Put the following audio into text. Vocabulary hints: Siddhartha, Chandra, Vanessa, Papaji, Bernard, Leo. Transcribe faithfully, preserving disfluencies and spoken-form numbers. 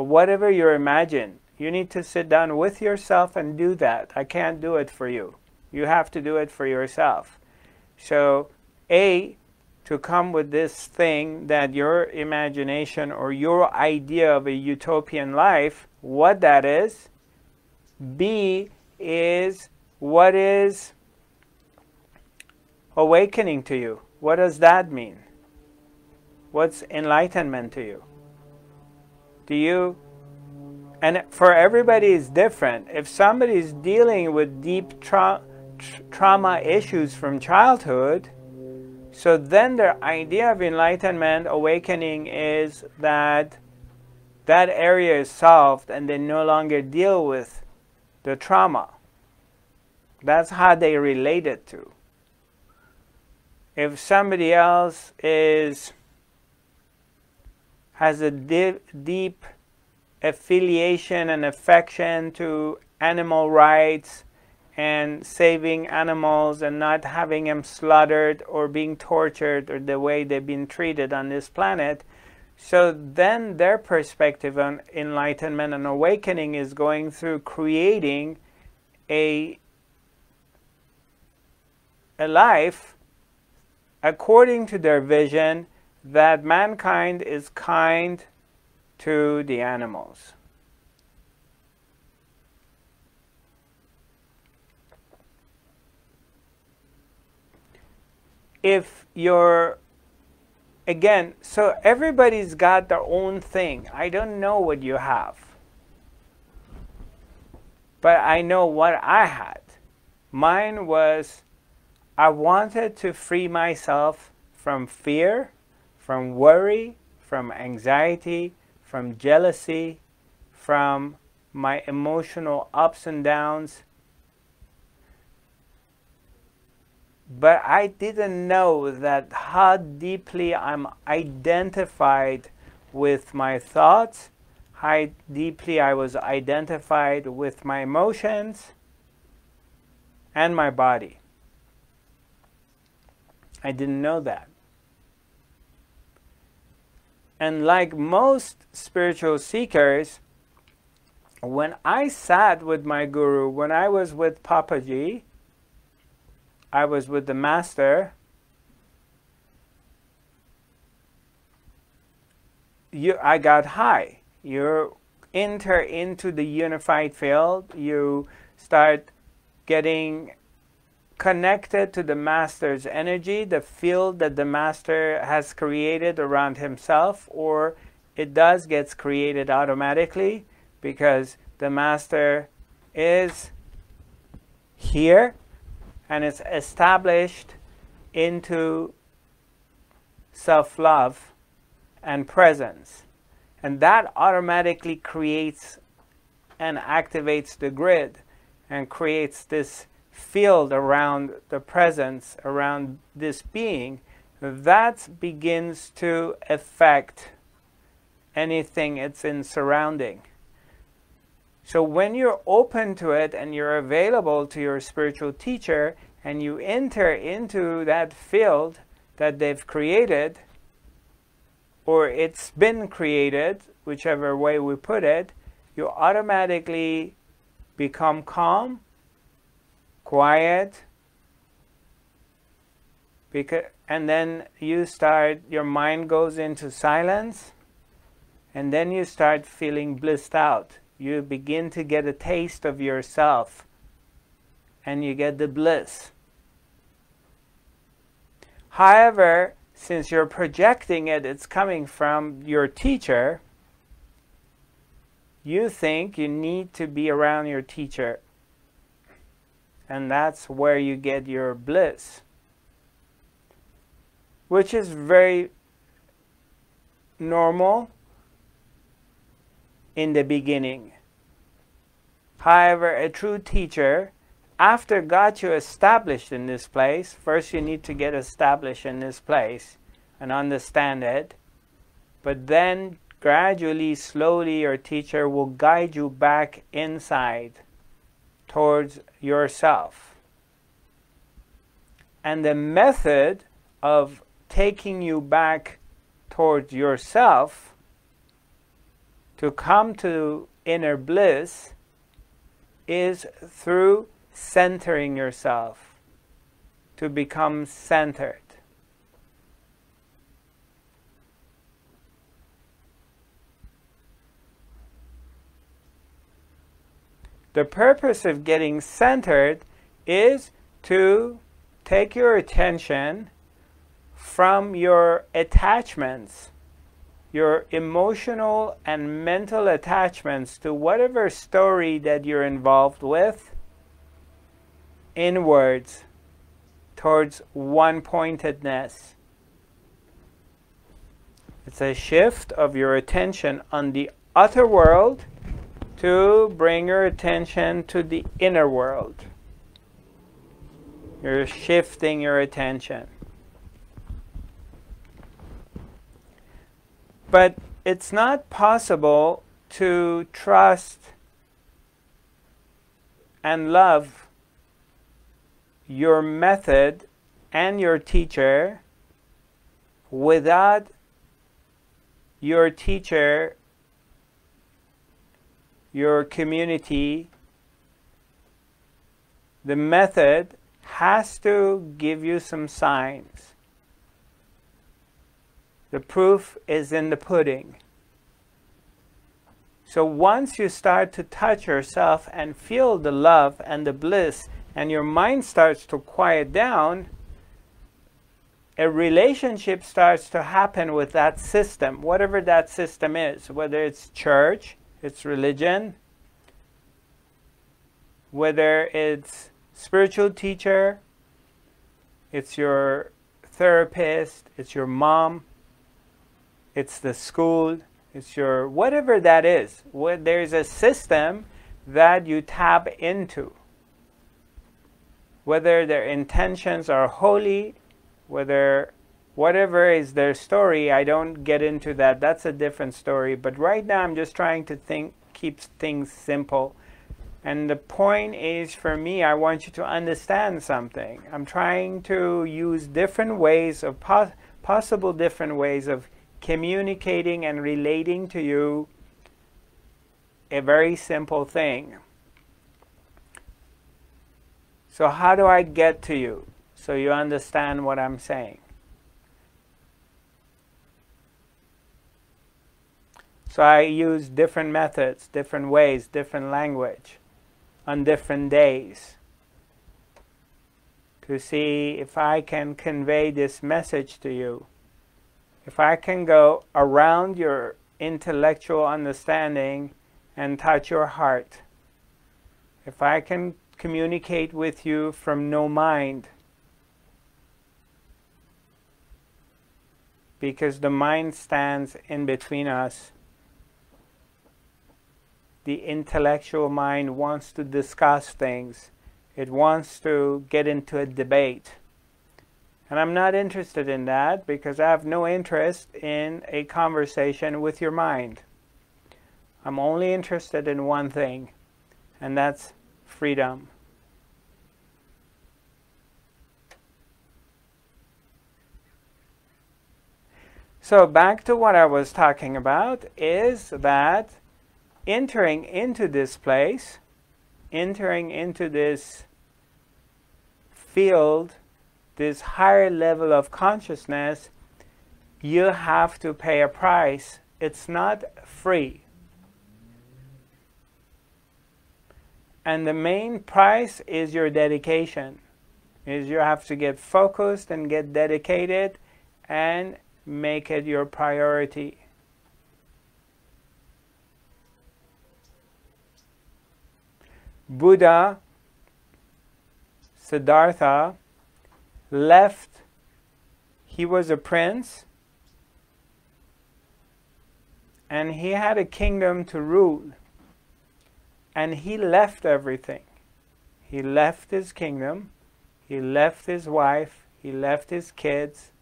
or whatever you imagine. You need to sit down with yourself and do that. I can't do it for you. You have to do it for yourself. So, A, to come with this thing that your imagination or your idea of a utopian life, what that is. B is what is awakening to you. What does that mean? What's enlightenment to you? Do you, and for everybody is different. If somebody is dealing with deep tra tra trauma issues from childhood, so then their idea of enlightenment, awakening is that that area is solved and they no longer deal with the trauma. That's how they relate it to. If somebody else is has a deep, deep affiliation and affection to animal rights and saving animals and not having them slaughtered or being tortured or the way they've been treated on this planet, so then their perspective on enlightenment and awakening is going through creating a, a life according to their vision that mankind is kind to the animals. If you're, again, so everybody's got their own thing. I don't know what you have, but I know what I had. Mine was, I wanted to free myself from fear, from worry, from anxiety, from jealousy, from my emotional ups and downs. But I didn't know that how deeply I'm identified with my thoughts, how deeply I was identified with my emotions and my body. I didn't know that. And like most spiritual seekers, when I sat with my guru, when I was with Papaji, I was with the master, you, I got high. You enter into the unified field, you start getting connected to the master's energy, the field that the master has created around himself, or it does gets created automatically because the master is here. And it's established into self-love and presence. And that automatically creates and activates the grid and creates this field around the presence, around this being. That begins to affect anything it's in surrounding. So when you're open to it and you're available to your spiritual teacher and you enter into that field that they've created, or it's been created, whichever way we put it, you automatically become calm, quiet, because, and then you start, your mind goes into silence, and then you start feeling blissed out. You begin to get a taste of yourself and you get the bliss. However, since you're projecting it, it's coming from your teacher, you think you need to be around your teacher. And that's where you get your bliss, which is very normal in the beginning. However, a true teacher, after got you established in this place, first you need to get established in this place and understand it, but then gradually, slowly, your teacher will guide you back inside towards yourself. And the method of taking you back towards yourself to come to inner bliss is through centering yourself, to become centered. The purpose of getting centered is to take your attention from your attachments, your emotional and mental attachments to whatever story that you're involved with, inwards towards one-pointedness. It's a shift of your attention on the outer world to bring your attention to the inner world. You're shifting your attention. But it's not possible to trust and love your method and your teacher without your teacher, your community. The method has to give you some signs. The proof is in the pudding. So once you start to touch yourself and feel the love and the bliss, and your mind starts to quiet down, a relationship starts to happen with that system, whatever that system is, whether it's church, it's religion, whether it's spiritual teacher, it's your therapist, it's your mom, it's the school, it's your whatever that is. There's a system that you tap into. Whether their intentions are holy, whether whatever is their story, I don't get into that. That's a different story. But right now I'm just trying to think, keep things simple. And the point is, for me, I want you to understand something. I'm trying to use different ways of pos possible different ways of communicating and relating to you a very simple thing. So how do I get to you so you understand what I'm saying? So I use different methods, different ways, different language on different days to see if I can convey this message to you. If I can go around your intellectual understanding and touch your heart. If I can communicate with you from no mind. Because the mind stands in between us. The intellectual mind wants to discuss things. It wants to get into a debate. And I'm not interested in that because I have no interest in a conversation with your mind. I'm only interested in one thing, and that's freedom. So back to what I was talking about is that entering into this place, entering into this field, this higher level of consciousness, you have to pay a price. It's not free. And the main price is your dedication. Is you have to get focused and get dedicated and make it your priority. Buddha, Siddhartha, left. He was a prince, and he had a kingdom to rule, and he left everything. He left his kingdom, he left his wife, he left his kids,